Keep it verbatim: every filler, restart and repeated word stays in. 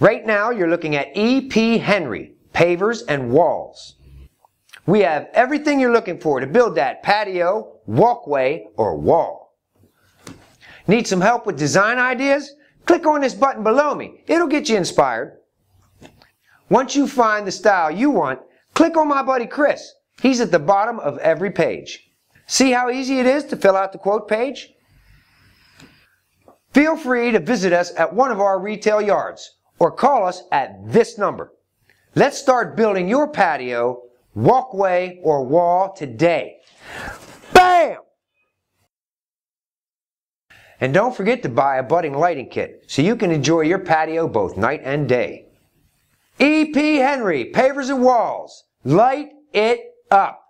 Right now, you're looking at E P Henry, pavers and walls. We have everything you're looking for to build that patio, walkway, or wall. Need some help with design ideas? Click on this button below me. It'll get you inspired. Once you find the style you want, click on my buddy Chris. He's at the bottom of every page. See how easy it is to fill out the quote page? Feel free to visit us at one of our retail yards or call us at this number. Let's start building your patio, walkway, or wall today. Bam! And don't forget to buy a budding lighting kit so you can enjoy your patio both night and day. E P Henry, pavers and walls. Light it up.